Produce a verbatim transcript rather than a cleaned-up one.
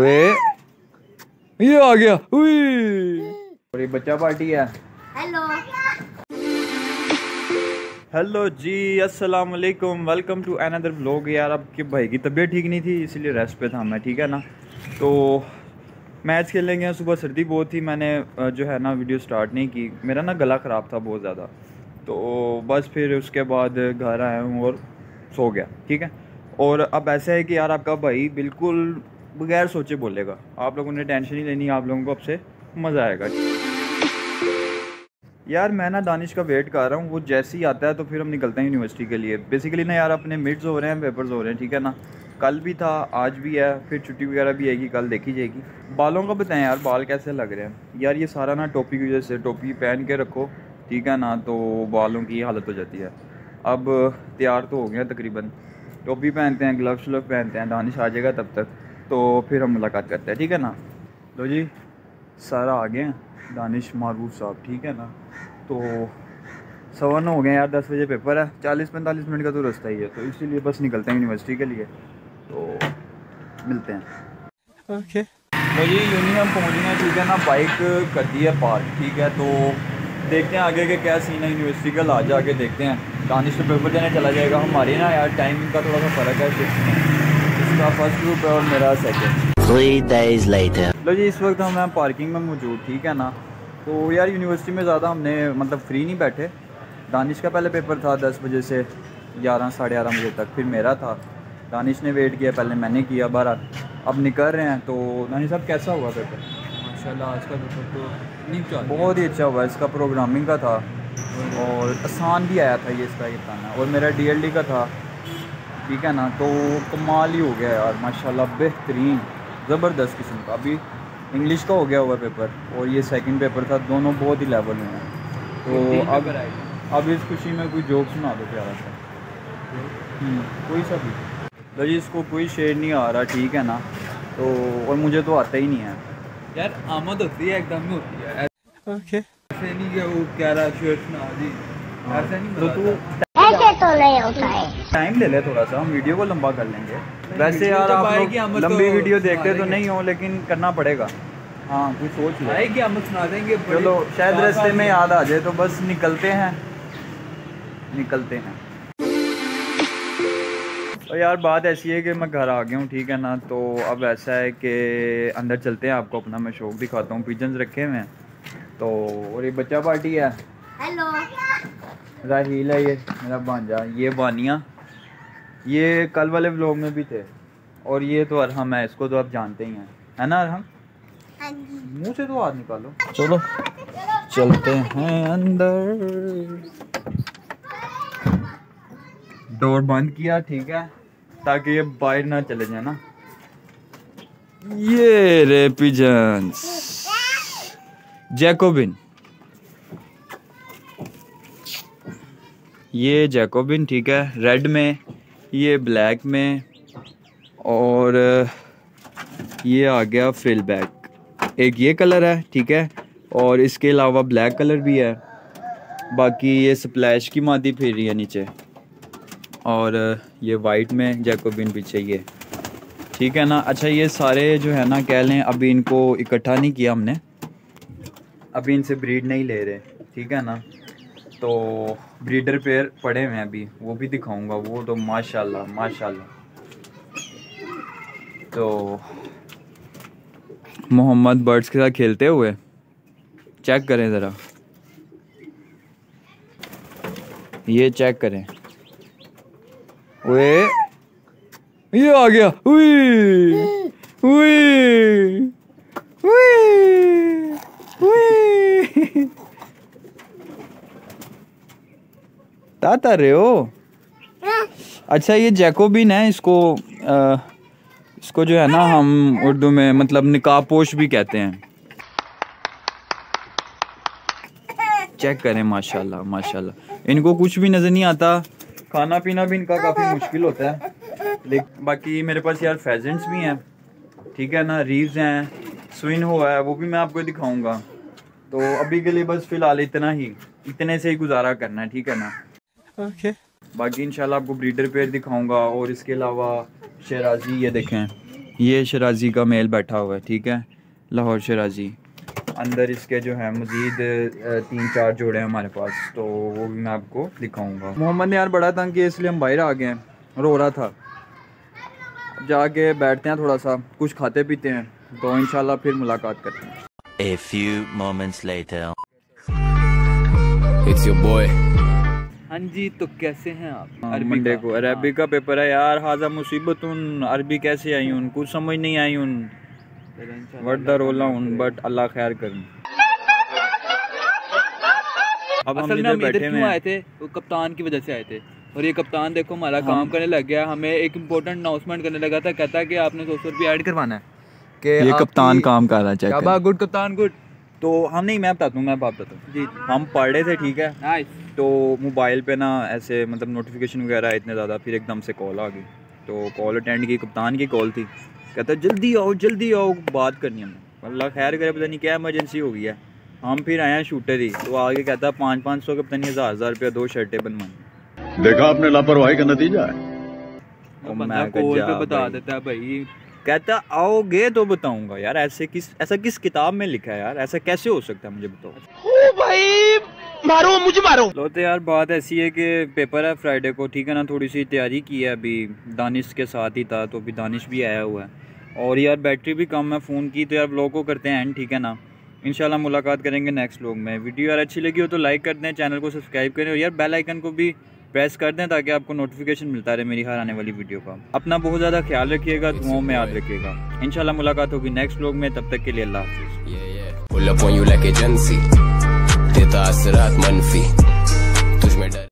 ओए ये आ गया। और ये बच्चा पार्टी है। हेलो हेलो जी, अस्सलाम वालेकुम, वेलकम टू अनदर व्लॉग। यार अब के भाई की तबीयत ठीक नहीं थी इसलिए रेस्ट पे था मैं, ठीक है ना। तो मैच खेलने गए सुबह, सर्दी बहुत थी, मैंने जो है ना वीडियो स्टार्ट नहीं की, मेरा ना गला ख़राब था बहुत ज़्यादा। तो बस फिर उसके बाद घर आया हूँ और सो गया, ठीक है। और अब ऐसा है कि यार आपका भाई बिल्कुल बगैर सोचे बोलेगा, आप लोगों ने टेंशन ही लेनी, आप लोगों को अब से मज़ा आएगा। यार मैं ना दानिश का वेट कर रहा हूँ, वो जैसे ही आता है तो फिर हम निकलते हैं यूनिवर्सिटी के लिए। बेसिकली ना यार अपने मिड्स हो रहे हैं, पेपर्स हो रहे हैं, ठीक है ना। कल भी था, आज भी है, फिर छुट्टी वगैरह भी आएगी, कल देखी जाएगी। बालों का बताएं यार, बाल कैसे लग रहे हैं। यार ये सारा ना टोपी की वजह से, टोपी पहन के रखो ठीक है ना, तो बालों की हालत हो जाती है। अब तैयार तो हो गया तकरीबन, टोपी पहनते हैं, ग्लव्स व्लव पहनते हैं, दानिश आ जाएगा तब तक, तो फिर हम मुलाकात करते हैं, ठीक है ना। लो जी सारा आ गए हैं, दानिश मारूफ साहब, ठीक है ना। तो सवा नौ हो गए यार, दस बजे पेपर है, चालीस पैंतालीस मिनट का तो रास्ता ही है, तो इसीलिए बस निकलते हैं यूनिवर्सिटी के लिए, तो मिलते हैं। ओके लो जी यूनिवर्सिटी पहुँच गए, ठीक है ना। बाइक कर दी है पार्क, ठीक है। तो देखते हैं आगे के क्या सीन है यूनिवर्सिटी का, ला जाके देखते हैं। दानिश तो पेपर देने चला जाएगा, हमारी ना यार टाइमिंग का थोड़ा सा फ़र्क है, इसका फर्स्ट ग्रुप है और मेरा सेकंड। Three days later. लो जी इस वक्त हम हैं पार्किंग में मौजूद, ठीक है ना। तो यार यूनिवर्सिटी में ज़्यादा हमने मतलब फ्री नहीं बैठे, दानिश का पहले पेपर था दस बजे से ग्यारह साढ़े ग्यारह बजे तक, फिर मेरा था, दानिश ने वेट किया, पहले मैंने किया, बहरहाल अब निकल रहे हैं। तो दानिश साहब कैसा हुआ पेपर? माशाल्लाह आज का पेपर तो नहीं बहुत ही अच्छा हुआ, इसका प्रोग्रामिंग का था और आसान भी आया था ये, इसका ये था, और मेरा डीएलडी का था, ठीक है ना। तो कमाल ही हो गया यार माशाल्लाह, बेहतरीन ज़बरदस्त किस्म का। अभी इंग्लिश का हो गया हुआ पेपर और ये सेकंड पेपर था, दोनों बहुत ही लेवल में हैं। तो अब अब इस खुशी में कोई जोक सुना दो प्यारा सा, कोई सा भी। तो जी इसको कोई शेर नहीं आ रहा, ठीक है ना। तो और मुझे तो आता ही नहीं है यार, आमद होती है एकदम ही होती है। ओके ऐसे नहीं कि वो कह रहा शर्ट ना आदि ऐसा नहीं, तो तू ऐसे तो नहीं होता है। टाइम ले ले थोड़ा सा, हम वीडियो को लंबा कर लेंगे। वैसे यार आप लोग लंबी वीडियो देखते तो नहीं हो, लेकिन करना पड़ेगा। हाँ कोई सोच लो कि आमद सुना देंगे, चलो शायद रास्ते में याद आ जाए। तो बस निकलते हैं, निकलते हैं। और यार बात ऐसी है कि मैं घर आ गया हूँ, ठीक है ना। तो अब ऐसा है कि अंदर चलते हैं, आपको अपना मैं शौक दिखाता हूँ, पिजन्स रखे हुए हैं। तो और ये बच्चा पार्टी है। हेलो राहील है ये मेरा भांजा, ये बानिया, ये कल वाले व्लॉग में भी थे। और ये तो अरहम है, इसको तो आप जानते ही हैं, है ना अरहम। मुँह से तो हाथ निकालो। चलो चलते हैं अंदर, डोर बंद किया, ठीक है, ताकि ये बाहर ना चले जाए ना। ये रे पिजन्स, जैकोबिन, ये जैकोबिन, ठीक है, रेड में, ये ब्लैक में, और ये आ गया फिल बैक, एक ये कलर है, ठीक है। और इसके अलावा ब्लैक कलर भी है। बाकी ये स्प्लैश की मादी फिर रही है नीचे, और ये वाइट में जैकोबिन पीछे ये, ठीक है ना। अच्छा ये सारे जो है ना कह लें, अभी इनको इकट्ठा नहीं किया हमने, अभी इनसे ब्रीड नहीं ले रहे, ठीक है ना। तो ब्रीडर पेयर पड़े हुए हैं अभी, वो भी दिखाऊंगा, वो तो माशाल्लाह माशाल्लाह। तो मोहम्मद बर्ड्स के साथ खेलते हुए चेक करें ज़रा, ये चेक करें। ओए ये आ गया। उई, उई, उई, उई। ताता रहे हो। अच्छा ये जैकोबिन है, इसको आ, इसको जो है ना हम उर्दू में मतलब निकाबपोश भी कहते हैं। चेक करें माशाल्लाह माशाल्लाह, इनको कुछ भी नजर नहीं आता, खाना पीना भी इनका काफ़ी मुश्किल होता है। लेकिन बाकी मेरे पास यार फैजेंट्स भी हैं, ठीक है ना, रीव्स हैं, स्विन हुआ है, वो भी मैं आपको दिखाऊंगा। तो अभी के लिए बस फ़िलहाल इतना ही, इतने से ही गुजारा करना है, ठीक है ना। Okay okay. बाकी इंशाल्लाह आपको ब्रीडर पेयर दिखाऊंगा। और इसके अलावा शेराजी, ये देखें ये शेराजी का मेल बैठा हुआ है, ठीक है, लाहौर शेराजी। अंदर इसके जो है मज़ीद तीन चार जोड़े हैं हमारे पास, तो वो भी मैं आपको दिखाऊंगा। मोहम्मद ने यार बड़ा तंग किया इसलिए हम बाहर आ गए हैं, रो रहा था। जाके बैठते हैं थोड़ा सा, कुछ खाते पीते हैं, तो इंशाल्लाह फिर मुलाकात करते हैं। A few moments later. It's your boy. हाँ जी, तो कैसे हैं आप? अरबी देखो, अरबी का पेपर है यार। हाजा मुसीबत उन अरबी कैसे आई उन, कुछ समझ नहीं आई उन, वट द रोला उन, बट अल्लाह खैर करें। अब हम इधर बैठे में आए थे, वो कप्तान की वजह से आए थे, और ये कप्तान देखो हमारा हाँ। काम करने लग गया, हमें एक इम्पोर्टेंट अनाउंसमेंट करने लगा था, कहता कि आपने दो सौ रुपये ऐड करवाना है कि ये कप्तान काम कर रहा है। क्या गुड कप्तान, गुड। तो हम नहीं, मैं बताता हूँ मैं बात बताता हूँ जी। हम पढ़ रहे थे, ठीक है, तो मोबाइल पे ना ऐसे मतलब नोटिफिकेशन वगैरह आए इतने ज़्यादा, फिर एकदम से कॉल आ गई, तो कॉल अटेंड की, कप्तान की कॉल थी, कहता जल्दी आओ जल्दी आओ, बात करनी हमने। अल्लाह खैर करे, पता नहीं क्या इमरजेंसी हो गई है। हम फिर आए हैं शूटर ही, तो आगे कहता पाँच पाँच सौ के पता नहीं हज़ार हज़ार रुपया दो शर्टें बनवानी। देखा आपने, लापरवाही का नतीजा है, बता देता है भाई, कहता आओगे तो बताऊंगा। यार ऐसे किस ऐसा किस किताब में लिखा है यार, ऐसा कैसे हो सकता है, मुझे बताओ। ओ भाई मारो मुझे मारो। लोते यार बात ऐसी है कि पेपर है फ्राइडे को, ठीक है ना, थोड़ी सी तैयारी की है, अभी दानिश के साथ ही था, तो अभी दानिश भी आया हुआ है, और यार बैटरी भी कम है फ़ोन की, तो यार व्लॉग को करते हैं एंड, ठीक है ना। इंशाल्लाह मुलाकात करेंगे नेक्स्ट व्लॉग में। वीडियो यार अच्छी लगी हो तो लाइक कर दें, चैनल को सब्सक्राइब करें, और यार बेल आइकन को भी प्रेस कर दें ताकि आपको नोटिफिकेशन मिलता रहे मेरी हर आने वाली वीडियो का। अपना बहुत ज़्यादा ख्याल रखिएगा, दुआओं में याद रखिएगा। इंशाल्लाह मुलाकात होगी नेक्स्ट व्लॉग में, तब तक के लिए अल्लाह हाफ़िज़।